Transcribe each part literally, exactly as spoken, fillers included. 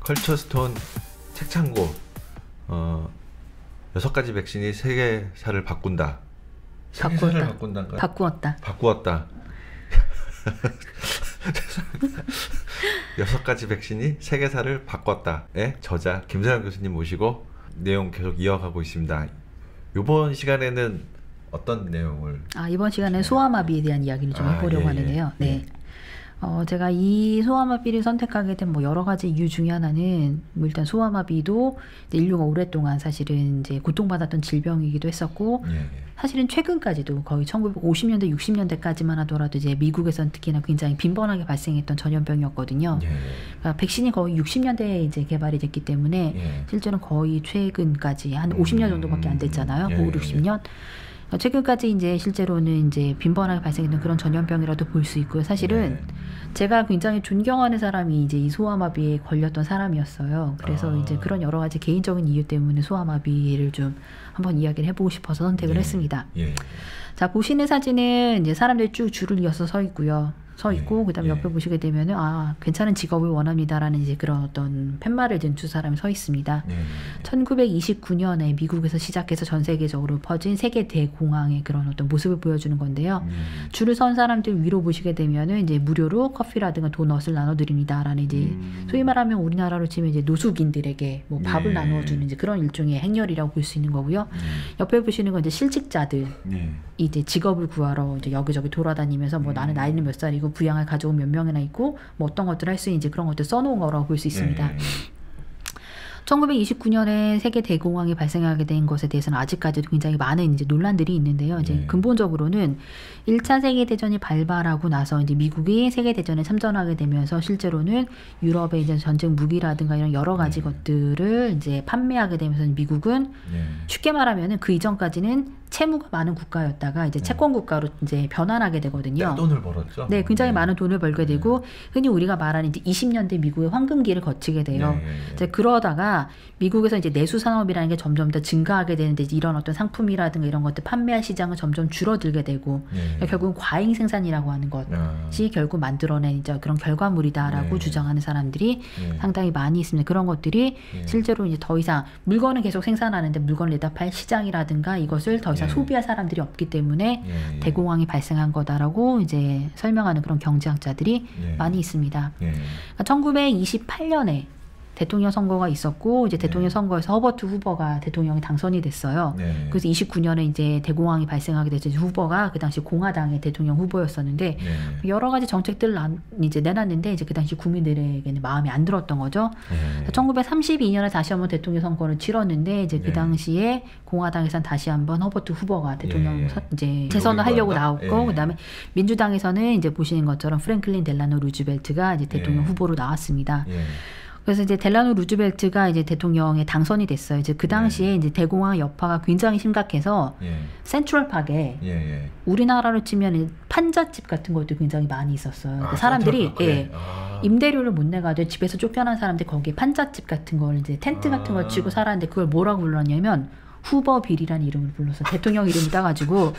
컬처스톤 책창고 어, 여섯 가지 백신이 세계사를 바꾼다. 세계사를 바꾼다인가요? 바꾸었다. 바꾸었다. 여섯 가지 백신이 세계사를 바꿨다의 저자 김서형 교수님 모시고 내용 계속 이어가고 있습니다. 이번 시간에는 어떤 내용을? 아, 이번 시간에 소아마비에 대한 이야기를 좀 아, 해보려고 예, 하는데요. 예. 네. 어, 제가 이 소아마비를 선택하게 된 뭐 여러 가지 이유 중에 하나는 뭐 일단 소아마비도 이제 인류가 오랫동안 사실은 이제 고통받았던 질병이기도 했었고 예, 예. 사실은 최근까지도 거의 천구백오십 년대, 육십 년대까지만 하더라도 이제 미국에서는 특히나 굉장히 빈번하게 발생했던 전염병이었거든요. 예, 예. 그러니까 백신이 거의 육십 년대에 이제 개발이 됐기 때문에 예. 실제로는 거의 최근까지 한 오십 년 정도밖에 안 됐잖아요. 예, 예, 오십, 육십 년. 최근까지 이제 실제로는 이제 빈번하게 발생했던 그런 전염병이라도 볼 수 있고요. 사실은 네. 제가 굉장히 존경하는 사람이 이제 이 소아마비에 걸렸던 사람이었어요. 그래서 아. 이제 그런 여러 가지 개인적인 이유 때문에 소아마비를 좀 한번 이야기를 해보고 싶어서 선택을 네. 했습니다. 예. 자, 보시는 사진은 이제 사람들이 쭉 줄을 이어서 서 있고요. 서 있고 예. 그다음에 예. 옆에 보시게 되면은 아, 괜찮은 직업을 원합니다라는 이제 그런 어떤 팻말을 든 두 사람이 서 있습니다. 예. 천구백이십구 년에 미국에서 시작해서 전 세계적으로 퍼진 세계 대공황의 그런 어떤 모습을 보여주는 건데요. 예. 줄을 선 사람들 위로 보시게 되면은 이제 무료로 커피라든가 도넛을 나눠드립니다라는 이제 음. 소위 말하면 우리나라로 치면 이제 노숙인들에게 뭐 밥을 예. 나눠주는 이제 그런 일종의 행렬이라고 볼 수 있는 거고요. 예. 옆에 보시는 건 이제 실직자들 예. 이제 직업을 구하러 이제 여기저기 돌아다니면서 뭐 예. 나는 나이는 몇 살이고 부양을 가져온 몇 명이나 있고 뭐 어떤 것들을 할 수 있는지 그런 것들 써놓은 거라고 볼 수 있습니다. 네. 천구백이십구 년에 세계 대공황이 발생하게 된 것에 대해서는 아직까지도 굉장히 많은 이제 논란들이 있는데요. 이제 네. 근본적으로는 일 차 세계 대전이 발발하고 나서 이제 미국이 세계 대전에 참전하게 되면서 실제로는 유럽의 이제 전쟁 무기라든가 이런 여러 가지 네. 것들을 이제 판매하게 되면서 미국은 네. 쉽게 말하면은 그 이전까지는 채무가 많은 국가였다가 이제 네. 채권 국가로 이제 변환하게 되거든요. 돈을 벌었죠. 네, 굉장히 네. 많은 돈을 벌게 되고 네. 흔히 우리가 말하는 이제 이십 년대 미국의 황금기를 거치게 돼요. 네. 이제 그러다가 미국에서 이제 내수 산업이라는 게 점점 더 증가하게 되는데 이런 어떤 상품이라든가 이런 것들 판매할 시장은 점점 줄어들게 되고 예. 그러니까 결국은 과잉 생산이라고 하는 것이 아. 결국 만들어낸 이제 그런 결과물이다라고 예. 주장하는 사람들이 예. 상당히 많이 있습니다. 그런 것들이 예. 실제로 이제 더 이상 물건은 계속 생산하는데 물건을 내다 팔 시장이라든가 이것을 더 이상 예. 소비할 사람들이 없기 때문에 예. 대공황이 발생한 거다라고 이제 설명하는 그런 경제학자들이 예. 많이 있습니다. 예. 그러니까 천구백이십팔 년에 대통령 선거가 있었고 이제 대통령 네. 선거에서 허버트 후버가 대통령이 당선이 됐어요. 네. 그래서 이십구 년에 이제 대공황이 발생하게 됐죠. 후버가 그 당시 공화당의 대통령 후보였었는데 네. 여러 가지 정책들을 이제 내놨는데 이제 그 당시 국민들에게는 마음에 안 들었던 거죠. 네. 천구백삼십이 년에 다시 한번 대통령 선거를 치렀는데 이제 그 네. 당시에 공화당에선 다시 한번 허버트 후버가 대통령 네. 서, 이제 재선을 하려고 한다? 나왔고 네. 그다음에 민주당에서는 이제 보시는 것처럼 프랭클린 델라노 루즈벨트가 이제 대통령 네. 후보로 나왔습니다. 네. 그래서 이제 델라노 루즈벨트가 이제 대통령에 당선이 됐어요. 이제 그 당시에 예. 이제 대공황 여파가 굉장히 심각해서 예. 센트럴팍에 예, 예. 우리나라로 치면 판잣집 같은 것도 굉장히 많이 있었어요. 아, 사람들이 예, 아. 임대료를 못 내가지고 집에서 쫓겨난 사람들이 거기에 판잣집 같은 걸 이제 텐트 같은 걸 치고 살았는데 그걸 뭐라고 불렀냐면 후버빌이라는 이름을 불러서 대통령 이름을 따가지고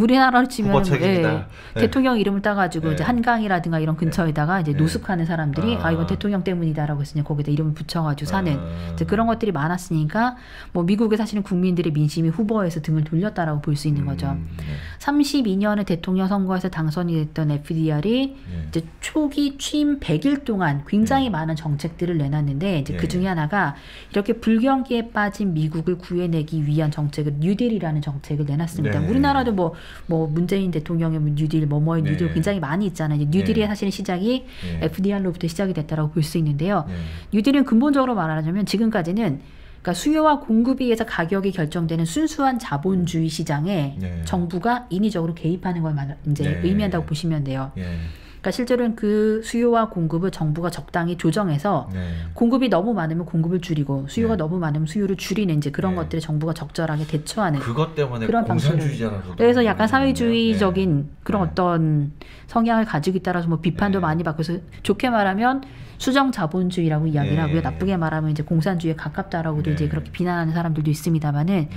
우리나라로 치면 예, 네. 대통령 이름을 따가지고 네. 이제 한강이라든가 이런 근처에다가 이제 네. 노숙하는 사람들이 아, 아 이건 대통령 때문이다라고 해서 이제 거기다 이름을 붙여가지고 사는 아. 이제 그런 것들이 많았으니까 뭐 미국의 사실은 국민들의 민심이 후버에서 등을 돌렸다라고 볼 수 있는 거죠. 음, 네. 삼십이 년에 대통령 선거에서 당선이 됐던 에프디알이 네. 이제 초기 취임 백 일 동안 굉장히 네. 많은 정책들을 내놨는데 이제 네. 그 중에 하나가 이렇게 불경기에 빠진 미국을 구해내기 위해 위한 정책을 뉴딜이라는 정책을 내놨습니다. 네. 우리나라도 뭐, 뭐 문재인 대통령의 뉴딜, 뭐뭐의 뉴딜 네. 굉장히 많이 있잖아요. 이제 뉴딜의 네. 사실은 시작이 네. 에프디알로부터 시작이 됐다라고 볼 수 있는데요. 네. 뉴딜은 근본적으로 말하자면 지금까지는 그러니까 수요와 공급에 의해서 가격이 결정되는 순수한 자본주의 시장에 네. 정부가 인위적으로 개입하는 걸 이제 네. 의미한다고 보시면 돼요. 네. 그러니까 실제로는 그 수요와 공급을 정부가 적당히 조정해서 네. 공급이 너무 많으면 공급을 줄이고 수요가 네. 너무 많으면 수요를 줄이는 이제 그런 네. 것들에 정부가 적절하게 대처하는 그것 때문에 그런 공산주의자라서 그래서 약간 사회주의적인 네. 그런 네. 어떤 성향을 가지고 있다라서 뭐 비판도 네. 많이 받고 그래서 좋게 말하면 수정 자본주의라고 이야기를 네. 하고요. 나쁘게 말하면 이제 공산주의에 가깝다라고도 네. 이제 그렇게 비난하는 사람들도 있습니다만은 네.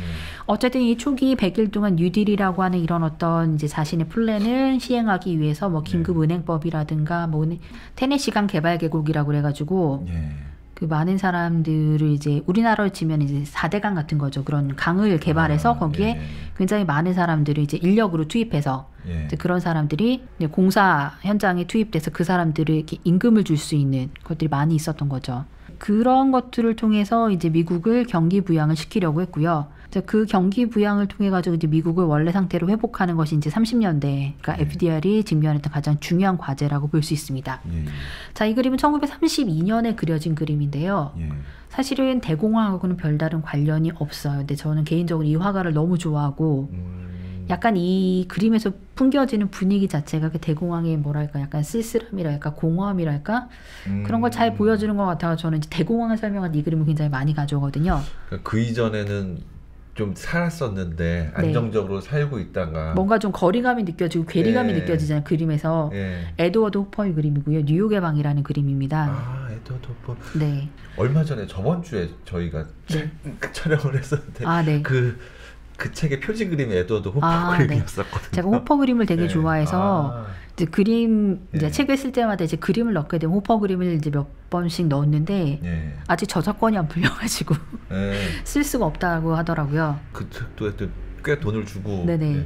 어쨌든 이 초기 백 일 동안 뉴딜이라고 하는 이런 어떤 이제 자신의 플랜을 시행하기 위해서 뭐 긴급 은행법이라든가 뭐 테네시강 개발 계곡이라고 그래가지고 네. 그 많은 사람들을 이제 우리나라로 치면 이제 사대강 같은 거죠. 그런 강을 개발해서 아, 거기에 예. 굉장히 많은 사람들을 이제 인력으로 투입해서 예. 이제 그런 사람들이 이제 공사 현장에 투입돼서 그 사람들을 이렇게 임금을 줄 수 있는 것들이 많이 있었던 거죠. 그런 것들을 통해서 이제 미국을 경기 부양을 시키려고 했고요. 그 경기 부양을 통해 가지고 이제 미국을 원래 상태로 회복하는 것이 이제 삼십 년대, 그러니까 네. 에프디알이 직면했던 가장 중요한 과제라고 볼 수 있습니다. 네. 자, 이 그림은 천구백삼십이 년에 그려진 그림인데요. 네. 사실은 대공황하고는 별다른 관련이 없어요. 근데 저는 개인적으로 이 화가를 너무 좋아하고 음... 약간 이 그림에서 풍겨지는 분위기 자체가 그 대공황의 뭐랄까 약간 쓸쓸함이랄까 공허함이랄까 음... 그런 걸 잘 보여주는 것 같아서 저는 이제 대공황을 설명한 이 그림을 굉장히 많이 가져오거든요. 그러니까 그 이전에는 좀 살았었는데 안정적으로 네. 살고 있다가 뭔가 좀 거리감이 느껴지고 괴리감이 예. 느껴지잖아요. 그림에서 예. 에드워드 호퍼의 그림이고요. 뉴욕의 방이라는 그림입니다. 아, 에드워드 호퍼. 네. 얼마 전에 저번 주에 저희가 네. 촬영을 했었는데 아, 네. 그, 그 책의 표지 그림이 에드워드 호퍼 아, 그림이었었거든요. 네. 제가 호퍼 그림을 되게 네. 좋아해서 아. 이제 그림 이제 예. 책을 쓸 때마다 이제 그림을 넣게 되면 호퍼 그림을 이제 몇 번씩 넣었는데 예. 아직 저작권이 안 풀려가지고 예. 쓸 수가 없다고 하더라고요. 그 또 꽤 돈을 주고 네네.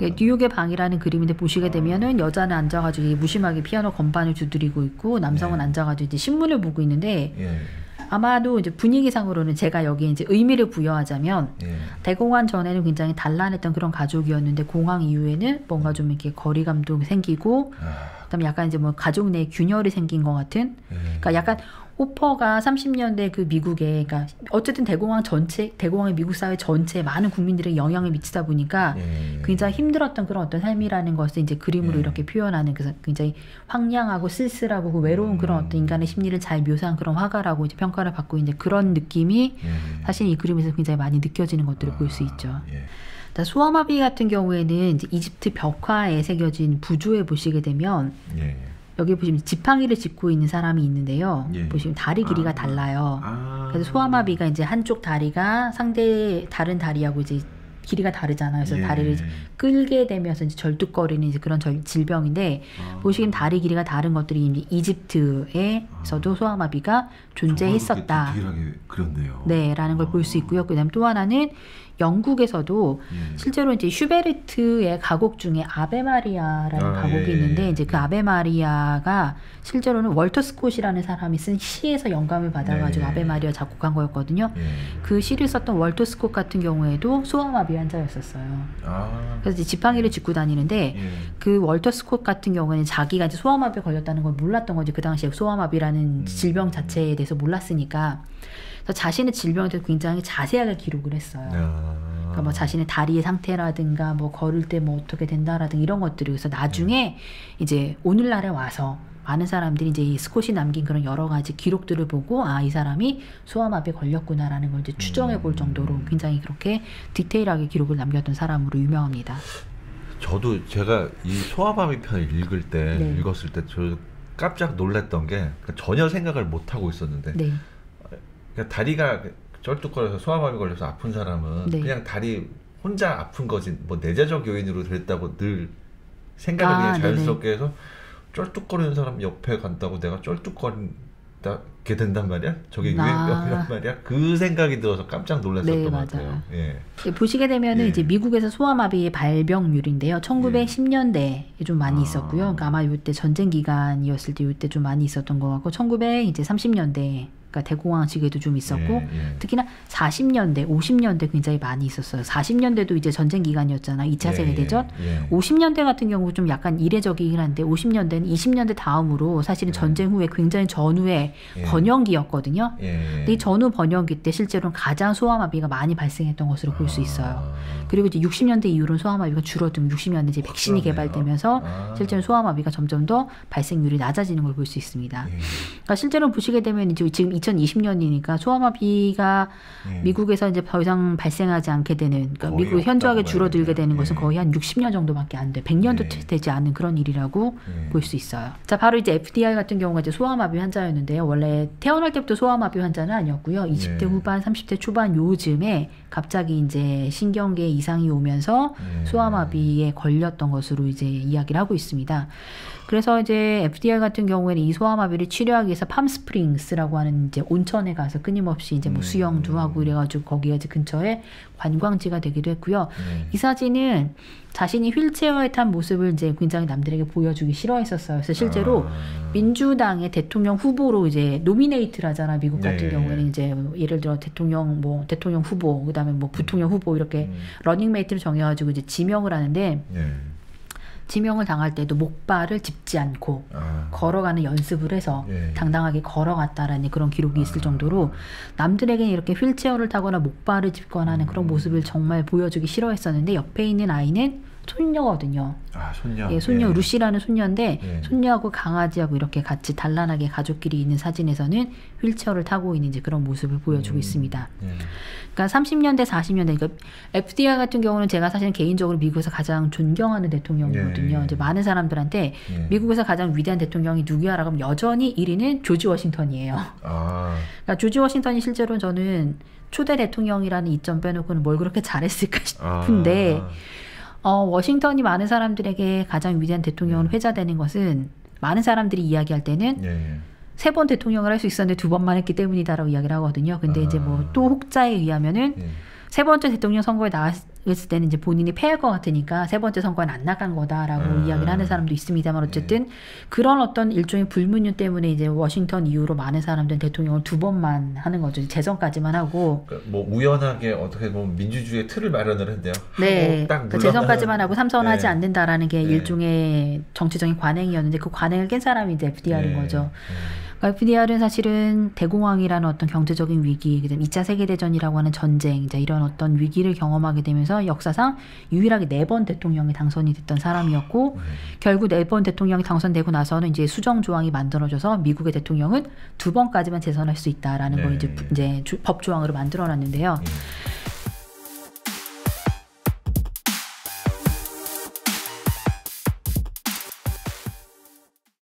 예, 뉴욕의 방이라는 그림인데 보시게 아. 되면은 여자는 앉아가지고 무심하게 피아노 건반을 두드리고 있고 남성은 예. 앉아가지고 이제 신문을 보고 있는데. 예. 아마도 이제 분위기상으로는 제가 여기에 이제 의미를 부여하자면 예. 대공황 전에는 굉장히 단란했던 그런 가족이었는데 공황 이후에는 뭔가 좀 이렇게 거리감도 생기고 아. 그다음에 약간 이제 뭐 가족 내 균열이 생긴 것 같은 예. 그러니까 약간 호퍼가 삼십 년대 그 미국에 그러니까 어쨌든 대공황 전체 대공황의 미국 사회 전체에 많은 국민들의 영향을 미치다 보니까 예. 굉장히 힘들었던 그런 어떤 삶이라는 것을 이제 그림으로 예. 이렇게 표현하는 그래서 굉장히 황량하고 쓸쓸하고 그 외로운 음. 그런 어떤 인간의 심리를 잘 묘사한 그런 화가라고 이제 평가를 받고 이제 그런 느낌이 예. 사실 이 그림에서 굉장히 많이 느껴지는 것들을 아, 볼 수 있죠. 예. 수아마비 같은 경우에는 이제 이집트 벽화에 새겨진 부조에 보시게 되면 예. 여기 보시면 지팡이를 짚고 있는 사람이 있는데요. 예. 보시면 다리 길이가 아, 달라요. 아, 그래서 소아마비가 이제 한쪽 다리가 상대 다른 다리하고 이제 길이가 다르잖아요. 그래서 예. 다리를 끌게 되면서 이제 절뚝거리는 이제 그런 절, 질병인데 아, 보시면 다리 길이가 다른 것들이 이제 이집트에서도 아, 소아마비가 존재했었다. 디테일하게 그렸네요. 네, 라는 걸 볼 수 아, 있고요. 그다음 또 하나는 영국에서도 예. 실제로 이제 슈베르트의 가곡 중에 아베마리아라는 아, 가곡이 예, 있는데 이제 그 아베마리아가 실제로는 월터 스콧이라는 사람이 쓴 시에서 영감을 받아가지고 예, 아베마리아 작곡한 거였거든요. 예. 그 시를 썼던 월터 스콧 같은 경우에도 소아마비 환자였었어요. 아, 그래서 이제 지팡이를 짚고 다니는데 예. 그 월터 스콧 같은 경우에는 자기가 이제 소아마비에 걸렸다는 걸 몰랐던 거지 그 당시에 소아마비라는 음. 질병 자체에 대해서 몰랐으니까. 자신의 질병에 대해서 굉장히 자세하게 기록을 했어요. 아... 그러니까 뭐 자신의 다리의 상태라든가 뭐 걸을 때 뭐 어떻게 된다라든가 이런 것들이 그래서 나중에 이제 오늘날에 와서 많은 사람들이 이제 이 스콧이 남긴 그런 여러 가지 기록들을 보고 아, 이 사람이 소아마비에 걸렸구나라는 걸 이제 추정해 볼 정도로 굉장히 그렇게 디테일하게 기록을 남겼던 사람으로 유명합니다. 저도 제가 이 소아마비 편을 읽을 때 네. 읽었을 때 저 깜짝 놀랐던 게 전혀 생각을 못 하고 있었는데. 네. 다리가 절뚝거려서 소아마비 걸려서 아픈 사람은 네. 그냥 다리 혼자 아픈 거지 뭐 내재적 요인으로 됐다고 늘 생각을 아, 그냥 자연스럽게 네네. 해서 쩔뚝거리는 사람 옆에 간다고 내가 쩔뚝거리게 된단 말이야? 저게 왜 아. 말이야? 그 생각이 들어서 깜짝 놀랐었던 네, 것 같아요. 예. 보시게 되면 예. 이제 미국에서 소아마비의 발병률인데요. 천구백십 년대에 좀 많이 아. 있었고요. 그러니까 아마 이때 전쟁 기간이었을 때 이때 좀 많이 있었던 것 같고 천구백삼십 년대 그러니까 대공황 시기에도 좀 있었고 예, 예. 특히나 사십 년대, 오십 년대 굉장히 많이 있었어요. 사십 년대도 이제 전쟁 기간이었잖아요. 이 차 세계대전. 예, 예. 오십 년대 같은 경우 좀 약간 이례적이긴 한데 오십 년대는 이십 년대 다음으로 사실은 전쟁 후에 굉장히 전후에 예. 번영기였거든요. 예, 예. 근데 이 전후 번영기 때 실제로는 가장 소아마비가 많이 발생했던 것으로 볼 수 있어요. 아. 그리고 이제 육십 년대 이후로는 소아마비가 줄어들면 육십 년대 이제 백신이 개발되면서 아. 실제로 소아마비가 점점 더 발생률이 낮아지는 걸 볼 수 있습니다. 예. 그러니까 실제로 보시게 되면 이제 지금 이천이십 년이니까 소아마비가 예. 미국에서 이제 더 이상 발생하지 않게 되는, 그러니까 미국 현저하게 줄어들게 되는 예. 것은 거의 한 육십 년 정도밖에 안 돼, 백 년도 예. 되지 않는 그런 일이라고 예. 볼 수 있어요. 자, 바로 이제 에프 디 아이 같은 경우가 이제 소아마비 환자였는데요. 원래 태어날 때부터 소아마비 환자는 아니었고요. 이십 대 예. 후반, 삼십 대 초반 요즘에 갑자기 이제 신경계 이상이 오면서 예. 소아마비에 걸렸던 것으로 이제 이야기를 하고 있습니다. 그래서 이제 에프 디 아이 같은 경우에는 이 소아마비를 치료하기 위해서 팜스프링스라고 하는 이제 온천에 가서 끊임없이 이제 뭐 수영도 하고 이래가지고 거기가 이제 근처에 관광지가 되기도 했고요. 네. 이 사진은 자신이 휠체어에 탄 모습을 이제 굉장히 남들에게 보여주기 싫어했었어요. 그래서 실제로 아. 민주당의 대통령 후보로 이제 노미네이트를 하잖아. 미국 네. 같은 경우에는 이제 예를 들어 대통령 뭐 대통령 후보, 그다음에 뭐 부통령 후보 이렇게 음. 러닝메이트를 정해가지고 이제 지명을 하는데. 네. 지명을 당할 때도 목발을 짚지 않고 아. 걸어가는 연습을 해서 예. 당당하게 걸어갔다라는 그런 기록이 아. 있을 정도로 남들에게는 이렇게 휠체어를 타거나 목발을 짚거나 하는 그런 음. 모습을 정말 보여주기 싫어했었는데, 옆에 있는 아이는 손녀거든요. 아, 손녀. 예, 손녀 예. 루시라는 손녀인데 예. 손녀하고 강아지하고 이렇게 같이 단란하게 가족끼리 있는 사진에서는 휠체어를 타고 있는 이제 그런 모습을 보여주고 음. 있습니다. 예. 그러니까 삼십 년대, 사십 년대, 그러니까 에프 디 아이 같은 경우는 제가 사실 개인적으로 미국에서 가장 존경하는 대통령이거든요. 예, 예. 이제 많은 사람들한테 예. 미국에서 가장 위대한 대통령이 누구야라고 하면 여전히 일 위는 조지 워싱턴이에요. 아. 그러니까 조지 워싱턴이 실제로 저는 초대 대통령이라는 이점 빼놓고는 뭘 그렇게 잘했을까 싶은데 아. 어, 워싱턴이 많은 사람들에게 가장 위대한 대통령으로 회자되는 것은 많은 사람들이 이야기할 때는 예, 예. 세 번 대통령을 할 수 있었는데 두 번만 했기 때문이다라고 이야기를 하거든요. 근데 아. 이제 뭐 또 혹자에 의하면은 예. 세 번째 대통령 선거에 나왔을 때는 이제 본인이 패할 것 같으니까 세 번째 선거는 안 나간 거다라고 아, 이야기를 하는 사람도 있습니다만 어쨌든 예. 그런 어떤 일종의 불문율 때문에 이제 워싱턴 이후로 많은 사람들은 대통령을 두 번만 하는 거죠. 재선까지만 하고. 그러니까 뭐 우연하게 어떻게 보면 민주주의의 틀을 마련을 했네요. 네. 딱 그러니까 재선까지만 하고 삼선하지 네. 않는다라는 게 네. 일종의 정치적인 관행이었는데 그 관행을 깬 사람이 이제 에프 디 알인 네. 거죠. 네. 에프 디 알은 사실은 대공황이라는 어떤 경제적인 위기, 그다음 이 차 세계대전이라고 하는 전쟁, 이제 이런 어떤 위기를 경험하게 되면서 역사상 유일하게 네 번 대통령이 당선이 됐던 사람이었고, 결국 네 번 대통령이 당선되고 나서는 이제 수정 조항이 만들어져서 미국의 대통령은 두 번까지만 재선할 수 있다라는 네. 걸 이제, 이제 주, 법 조항으로 만들어놨는데요. 네.